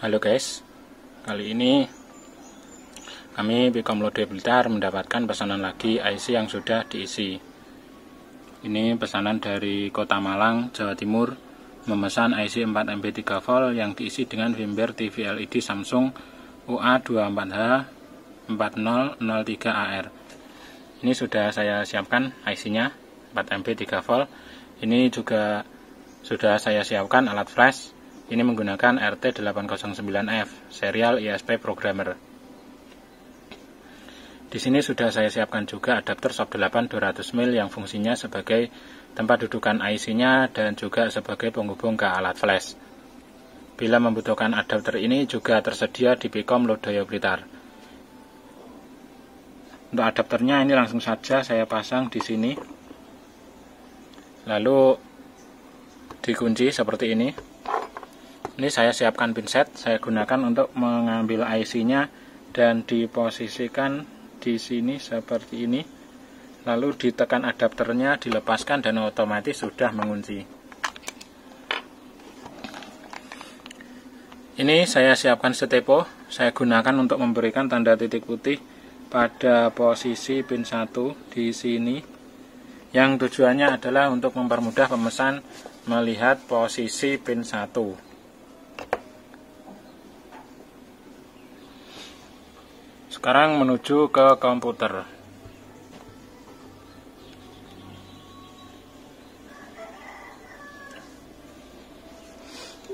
Halo guys, kali ini kami PICOM LODOYO Blitar mendapatkan pesanan lagi IC yang sudah diisi. Ini pesanan dari Kota Malang, Jawa Timur, memesan IC 4 MB 3V yang diisi dengan firmware TV LED Samsung UA24H4003AR. Ini sudah saya siapkan IC-nya 4 MB 3V. Ini juga sudah saya siapkan alat flash. Ini menggunakan RT809F, serial ISP programmer. Di sini sudah saya siapkan juga adapter SOP 8 200mm yang fungsinya sebagai tempat dudukan IC-nya dan juga sebagai penghubung ke alat flash. Bila membutuhkan adapter ini juga tersedia di PICOM Lodoyo Blitar. Untuk adapternya ini langsung saja saya pasang di sini. Lalu dikunci seperti ini. Ini saya siapkan pinset, saya gunakan untuk mengambil IC-nya dan diposisikan di sini seperti ini. Lalu ditekan adapternya, dilepaskan dan otomatis sudah mengunci. Ini saya siapkan setepo, saya gunakan untuk memberikan tanda titik putih pada posisi pin 1 di sini. Yang tujuannya adalah untuk mempermudah pemesan melihat posisi pin 1. Sekarang menuju ke komputer.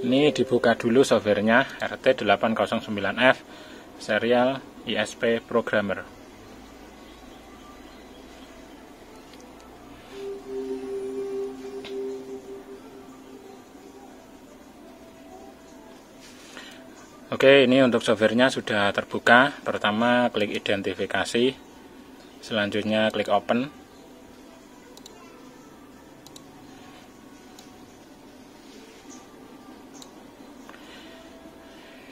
Ini dibuka dulu softwarenya, RT809F serial ISP programmer. Oke, ini untuk softwarenya sudah terbuka. Pertama klik identifikasi, selanjutnya klik open.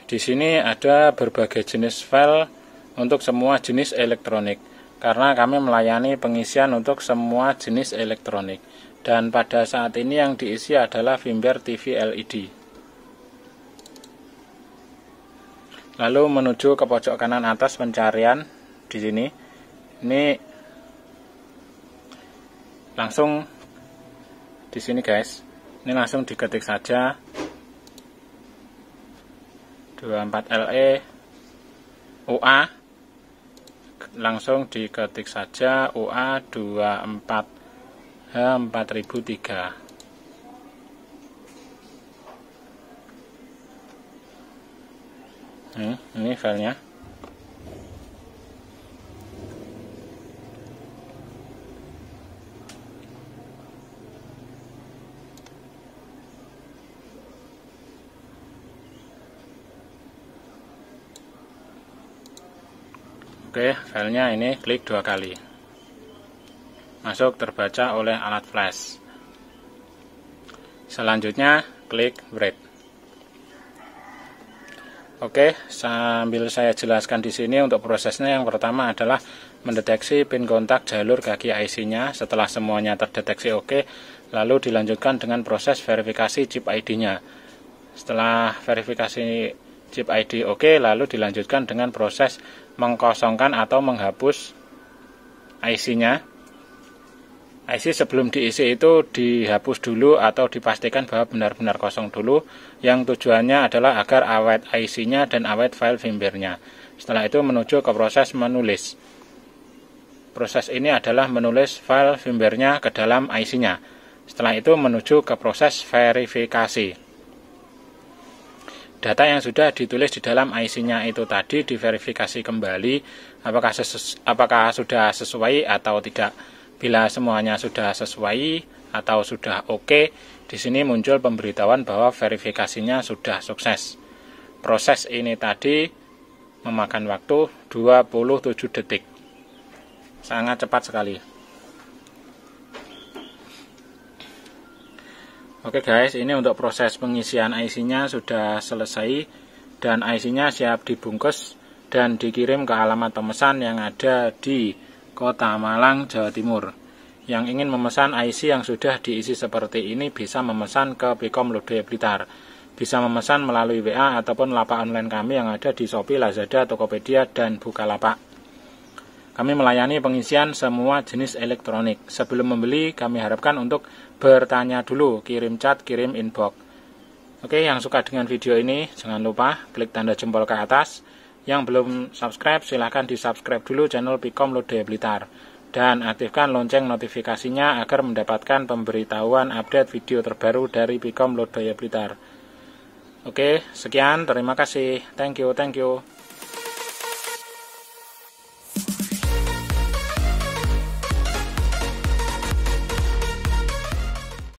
Di sini ada berbagai jenis file untuk semua jenis elektronik, karena kami melayani pengisian untuk semua jenis elektronik. Dan pada saat ini yang diisi adalah firmware TV LED. Lalu menuju ke pojok kanan atas pencarian di sini. Ini langsung di sini guys. Ini langsung diketik saja 24LE UA, langsung diketik saja UA24H4003. Ini filenya. Oke, filenya ini klik 2 kali. Masuk terbaca oleh alat flash. Selanjutnya klik read. Oke, sambil saya jelaskan di sini untuk prosesnya, yang pertama adalah mendeteksi pin kontak jalur kaki IC-nya. Setelah semuanya terdeteksi oke, lalu dilanjutkan dengan proses verifikasi chip ID-nya. Setelah verifikasi chip ID oke, lalu dilanjutkan dengan proses mengkosongkan atau menghapus IC-nya. IC sebelum diisi itu dihapus dulu atau dipastikan bahwa benar-benar kosong dulu, yang tujuannya adalah agar awet IC-nya dan awet file firmware-nya. Setelah itu menuju ke proses menulis. Proses ini adalah menulis file firmware-nya ke dalam IC-nya. Setelah itu menuju ke proses verifikasi. Data yang sudah ditulis di dalam IC-nya itu tadi diverifikasi kembali apakah sudah sesuai atau tidak. Bila semuanya sudah sesuai atau sudah oke, di sini muncul pemberitahuan bahwa verifikasinya sudah sukses. Proses ini tadi memakan waktu 27 detik. Sangat cepat sekali. Oke guys, ini untuk proses pengisian IC-nya sudah selesai dan IC-nya siap dibungkus dan dikirim ke alamat pemesan yang ada di Kota Malang, Jawa Timur. Yang ingin memesan IC yang sudah diisi seperti ini bisa memesan ke PICOM Lodoyo Blitar. bisa memesan melalui WA ataupun lapak online kami yang ada di Shopee, Lazada, Tokopedia, dan Bukalapak. Kami melayani pengisian semua jenis elektronik. Sebelum membeli, kami harapkan untuk bertanya dulu, kirim chat, kirim inbox. Oke, yang suka dengan video ini, jangan lupa klik tanda jempol ke atas. Yang belum subscribe, silahkan di-subscribe dulu channel PICOM Lodoyo Blitar. Dan aktifkan lonceng notifikasinya agar mendapatkan pemberitahuan update video terbaru dari PICOM Lodoyo Blitar. Oke, sekian. Terima kasih. Thank you.